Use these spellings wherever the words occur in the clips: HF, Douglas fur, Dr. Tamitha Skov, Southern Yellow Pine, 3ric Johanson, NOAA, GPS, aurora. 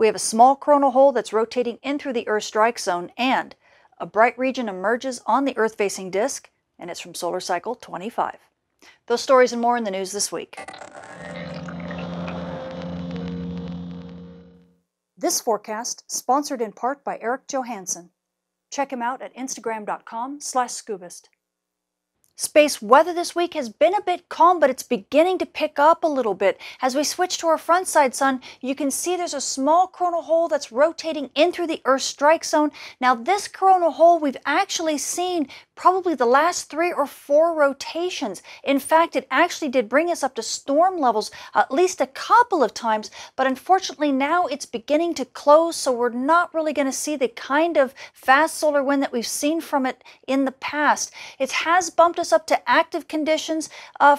We have a small coronal hole that's rotating in through the Earth's strike zone, and a bright region emerges on the Earth-facing disk, and it's from solar cycle 25. Those stories and more in the news this week. This forecast, sponsored in part by 3ric Johanson. Check him out at instagram.com/scoobist. Space weather this week has been a bit calm, but it's beginning to pick up a little bit. As we switch to our front side sun, you can see there's a small coronal hole that's rotating in through the Earth's strike zone. Now this coronal hole we've actually seen probably the last 3 or 4 rotations. In fact, it actually did bring us up to storm levels at least a couple of times, but unfortunately now it's beginning to close, so we're not really going to see the kind of fast solar wind that we've seen from it in the past. It has bumped us up to active conditions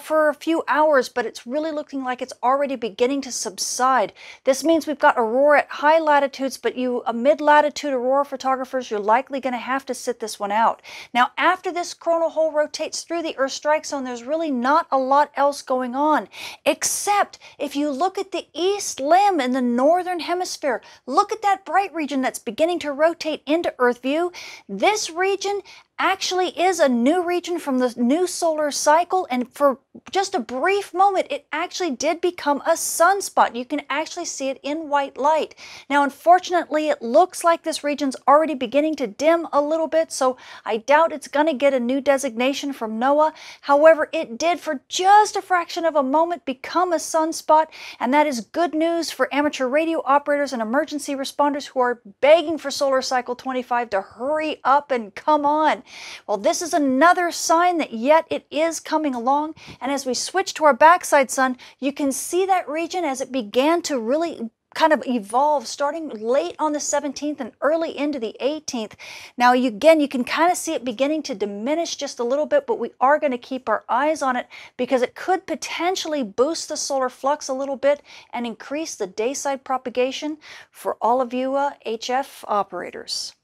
for a few hours, but it's really looking like it's already beginning to subside. This means we've got aurora at high latitudes, but mid-latitude aurora photographers, you're likely going to have to sit this one out. Now, after this coronal hole rotates through the Earth's strike zone, there's really not a lot else going on, except if you look at the east limb in the northern hemisphere, look at that bright region that's beginning to rotate into Earth view. This region actually is a new region from the new solar cycle, and for just a brief moment it actually did become a sunspot. You can actually see it in white light. Now unfortunately it looks like this region's already beginning to dim a little bit, so I doubt it's going to get a new designation from NOAA. However, it did for just a fraction of a moment become a sunspot, and that is good news for amateur radio operators and emergency responders who are begging for solar cycle 25 to hurry up and come on. Well, this is another sign that yet it is coming along, and as we switch to our backside sun, you can see that region as it began to really kind of evolve starting late on the 17th and early into the 18th. Now, again, you can kind of see it beginning to diminish just a little bit, but we are going to keep our eyes on it because it could potentially boost the solar flux a little bit and increase the dayside propagation for all of you HF operators.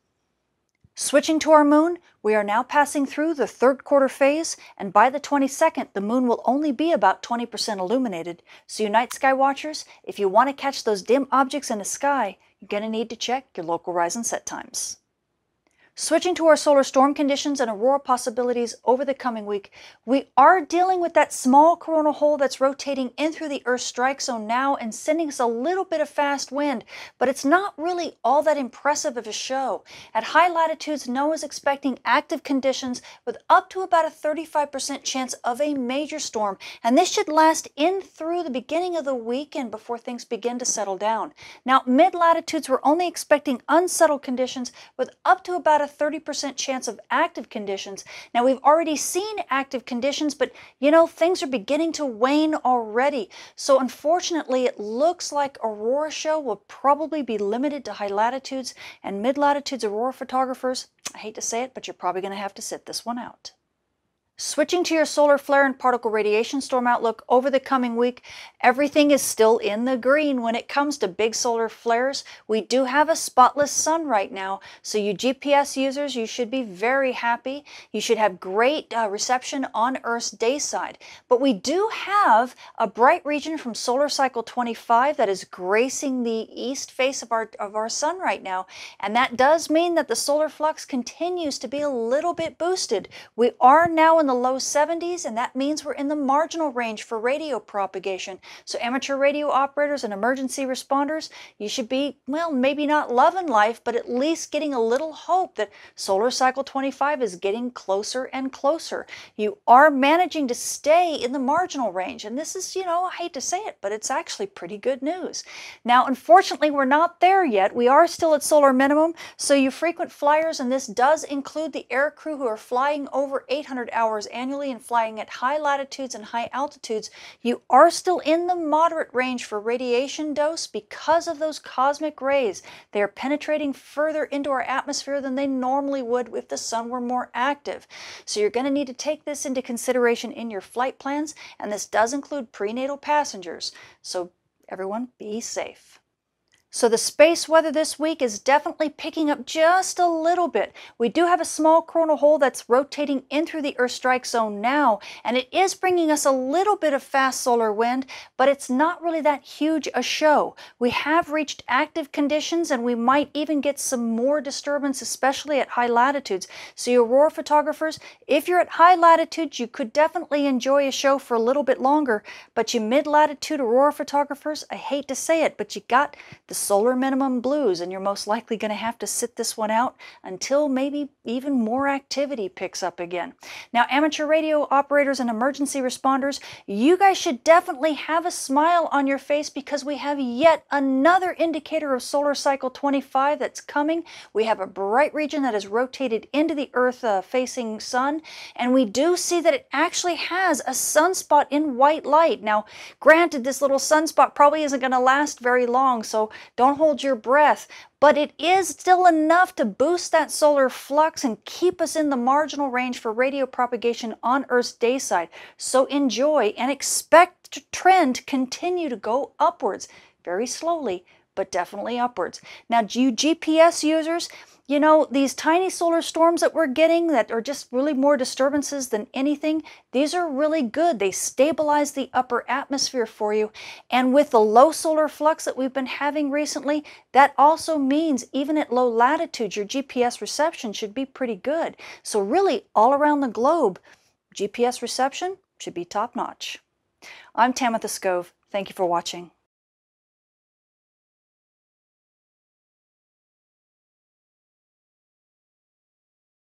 Switching to our moon, we are now passing through the third quarter phase, and by the 22nd, the moon will only be about 20% illuminated. So you night sky watchers, if you want to catch those dim objects in the sky, you're going to need to check your local rise and set times. Switching to our solar storm conditions and aurora possibilities over the coming week, we are dealing with that small coronal hole that's rotating in through the Earth's strike zone now and sending us a little bit of fast wind, but it's not really all that impressive of a show. At high latitudes, NOAA is expecting active conditions with up to about a 35% chance of a major storm, and this should last in through the beginning of the weekend before things begin to settle down. Now, mid-latitudes, we're only expecting unsettled conditions with up to about a 30% chance of active conditions. Now we've already seen active conditions, but you know, things are beginning to wane already. So unfortunately, it looks like aurora show will probably be limited to high latitudes, and mid-latitudes aurora photographers, I hate to say it, but you're probably going to have to sit this one out. Switching to your solar flare and particle radiation storm outlook over the coming week, everything is still in the green when it comes to big solar flares. We do have a spotless sun right now, so you GPS users, you should be very happy. You should have great reception on Earth's dayside. But we do have a bright region from solar cycle 25 that is gracing the east face of our sun right now, and that does mean that the solar flux continues to be a little bit boosted. We are now in the low 70s, and that means we're in the marginal range for radio propagation. So amateur radio operators and emergency responders, you should be, well, maybe not loving life, but at least getting a little hope that solar cycle 25 is getting closer and closer. You are managing to stay in the marginal range, and this is, you know, I hate to say it, but it's actually pretty good news. Now, unfortunately, we're not there yet. We are still at solar minimum, so you frequent flyers, and this does include the air crew who are flying over 800 hours annually and flying at high latitudes and high altitudes, you are still in the moderate range for radiation dose because of those cosmic rays. They are penetrating further into our atmosphere than they normally would if the sun were more active. So you're going to need to take this into consideration in your flight plans, and this does include prenatal passengers. So everyone be safe. So the space weather this week is definitely picking up just a little bit. We do have a small coronal hole that's rotating in through the Earth strike zone now, and it is bringing us a little bit of fast solar wind, but it's not really that huge a show. We have reached active conditions, and we might even get some more disturbance, especially at high latitudes. So your aurora photographers, if you're at high latitudes, you could definitely enjoy a show for a little bit longer, but you mid-latitude aurora photographers, I hate to say it, but you got the solar minimum blues, and you're most likely going to have to sit this one out until maybe even more activity picks up again. Now, amateur radio operators and emergency responders, you guys should definitely have a smile on your face because we have yet another indicator of solar cycle 25 that's coming. We have a bright region that is rotated into the Earth facing sun, and we do see that it actually has a sunspot in white light. Now, granted, this little sunspot probably isn't going to last very long, so don't hold your breath, but it is still enough to boost that solar flux and keep us in the marginal range for radio propagation on Earth's day side. So enjoy and expect the trend to continue to go upwards, very slowly, but definitely upwards. Now, you GPS users, you know, these tiny solar storms that we're getting that are just really more disturbances than anything, these are really good. They stabilize the upper atmosphere for you. And with the low solar flux that we've been having recently, that also means even at low latitudes, your GPS reception should be pretty good. So really, all around the globe, GPS reception should be top-notch. I'm Tamitha Skov. Thank you for watching.